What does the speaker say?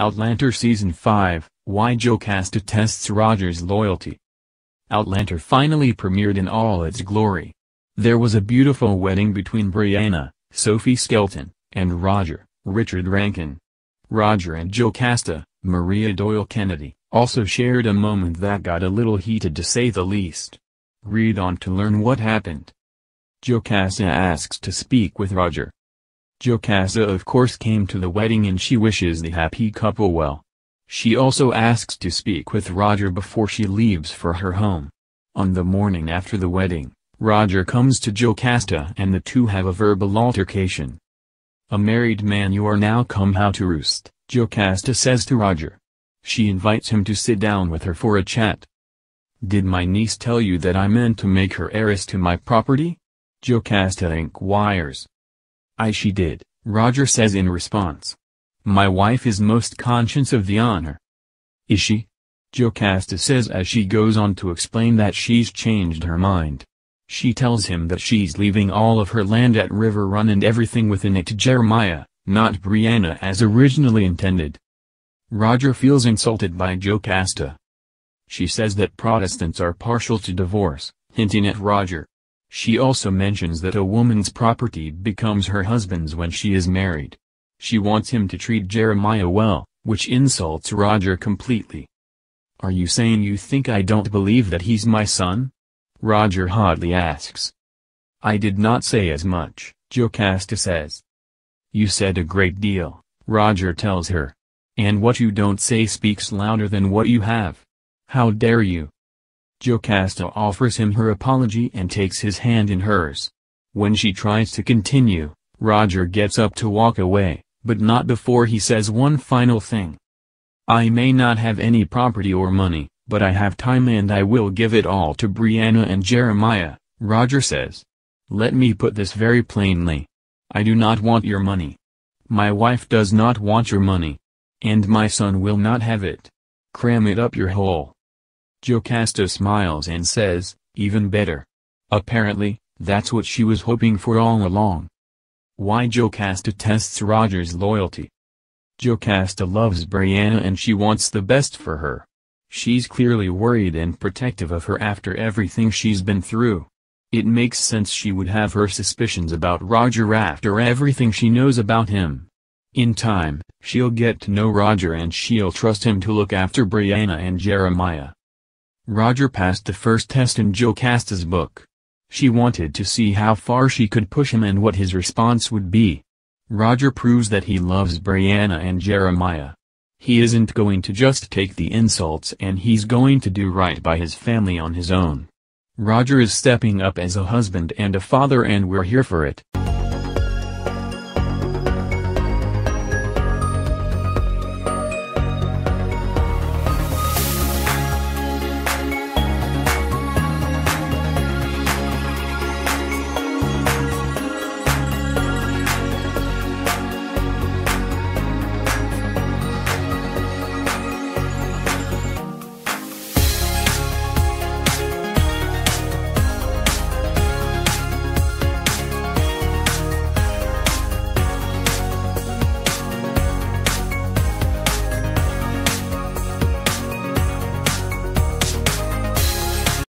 Outlander Season 5, Why Jocasta Tests Roger's Loyalty. Outlander finally premiered in all its glory. There was a beautiful wedding between Brianna, Sophie Skelton, and Roger, Richard Rankin. Roger and Jocasta, Maria Doyle Kennedy, also shared a moment that got a little heated to say the least. Read on to learn what happened. Jocasta asks to speak with Roger. Jocasta of course came to the wedding and she wishes the happy couple well. She also asks to speak with Roger before she leaves for her home. On the morning after the wedding, Roger comes to Jocasta and the two have a verbal altercation. "A married man you are now come how to roost," Jocasta says to Roger. She invites him to sit down with her for a chat. "Did my niece tell you that I meant to make her heiress to my property?" Jocasta inquires. "Aye, she did," Roger says in response. "My wife is most conscious of the honor." "Is she?" Jocasta says as she goes on to explain that she's changed her mind. She tells him that she's leaving all of her land at River Run and everything within it to Jeremiah, not Brianna as originally intended. Roger feels insulted by Jocasta. She says that Protestants are partial to divorce, hinting at Roger. She also mentions that a woman's property becomes her husband's when she is married. She wants him to treat Jeremiah well, which insults Roger completely. "Are you saying you think I don't believe that he's my son?" Roger hotly asks. "I did not say as much," Jocasta says. "You said a great deal," Roger tells her. "And what you don't say speaks louder than what you have. How dare you?" Jocasta offers him her apology and takes his hand in hers. When she tries to continue, Roger gets up to walk away, but not before he says one final thing. "I may not have any property or money, but I have time and I will give it all to Brianna and Jeremiah," Roger says. "Let me put this very plainly. I do not want your money. My wife does not want your money. And my son will not have it. Cram it up your hole." Jocasta smiles and says, "Even better." Apparently, that's what she was hoping for all along. Why Jocasta tests Roger's loyalty. Jocasta loves Brianna and she wants the best for her. She's clearly worried and protective of her after everything she's been through. It makes sense she would have her suspicions about Roger after everything she knows about him. In time, she'll get to know Roger and she'll trust him to look after Brianna and Jeremiah. Roger passed the first test in Jocasta's book. She wanted to see how far she could push him and what his response would be. Roger proves that he loves Brianna and Jeremiah. He isn't going to just take the insults and he's going to do right by his family on his own. Roger is stepping up as a husband and a father and we're here for it.